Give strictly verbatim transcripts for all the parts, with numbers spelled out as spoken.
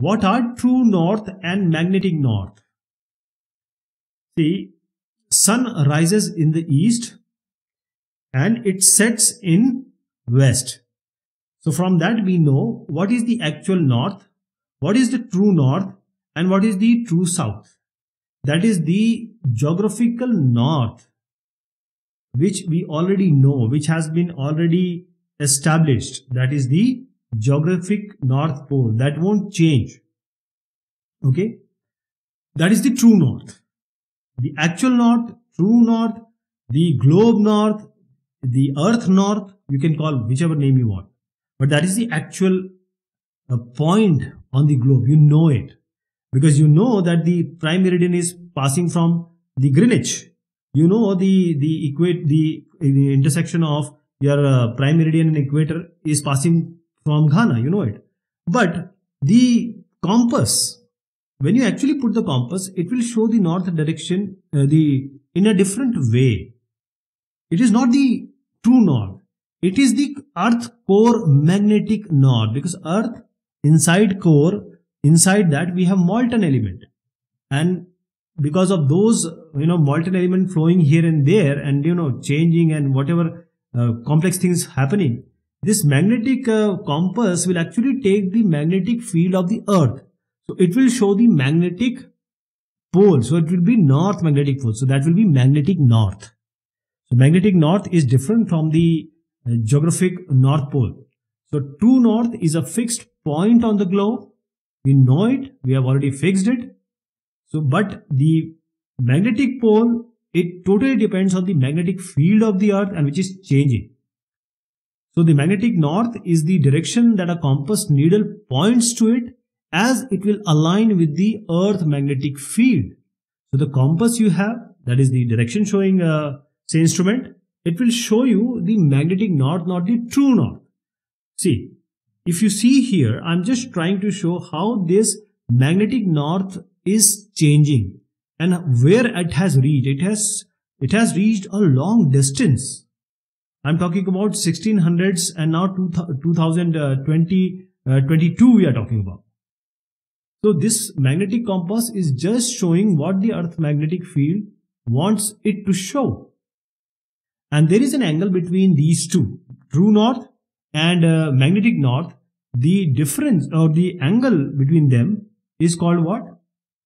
What are true north and magnetic north? See, sun rises in the east and it sets in west. So from that we know what is the actual north, what is the true north, and what is the true south. That is the geographical north, which we already know, which has been already established. That is the geographic north pole. That won't change. Okay. That is the true north. The actual north, true north, the globe north, the earth north, you can call whichever name you want. But that is the actual uh, point on the globe. You know it. Because you know that the prime meridian is passing from the Greenwich. You know the, the equate, the, the intersection of your uh, prime meridian and equator is passing from Ghana. You know it. But the compass, when you actually put the compass, it will show the north direction uh, the in a different way. It is not the true north. It is the earth core magnetic north, because earth inside core, inside that we have molten element, and because of those, you know, molten element flowing here and there, and you know, changing and whatever uh, complex things happening, this magnetic uh, compass will actually take the magnetic field of the earth. So it will show the magnetic pole. So it will be north magnetic pole. So that will be magnetic north. So magnetic north is different from the uh, geographic north pole. So true north is a fixed point on the globe. We know it. We have already fixed it. So, but the magnetic pole, it totally depends on the magnetic field of the earth, and which is changing. So the magnetic north is the direction that a compass needle points to it, as it will align with the earth magnetic field. So the compass you have, that is the direction showing uh, say instrument, it will show you the magnetic north, not the true north. See, if you see here, I'm just trying to show how this magnetic north is changing and where it has reached. It has, it has reached a long distance. I'm talking about sixteen hundreds, and now two thousand twenty, uh, twenty-two we are talking about. So this magnetic compass is just showing what the earth magnetic field wants it to show. And there is an angle between these two, true north and uh, magnetic north. The difference or the angle between them is called what?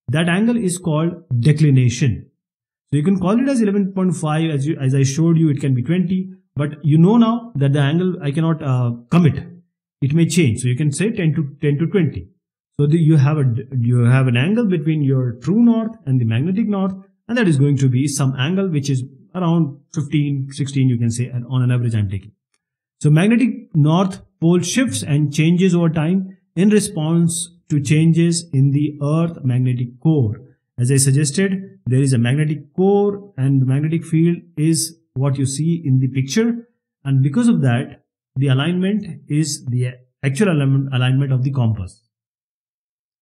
That angle is called declination. So you can call it as eleven point five, as you, as I showed you. It can be twenty, but you know now that the angle I cannot uh, commit. It may change. So you can say ten to twenty. So the, you have a you have an angle between your true north and the magnetic north, and that is going to be some angle which is around fifteen, sixteen. You can say, and on an average I'm taking. So magnetic north pole shifts and changes over time in response to changes in the earth magnetic core. As I suggested, there is a magnetic core, and the magnetic field is what you see in the picture. And because of that, the alignment is the actual alignment of the compass.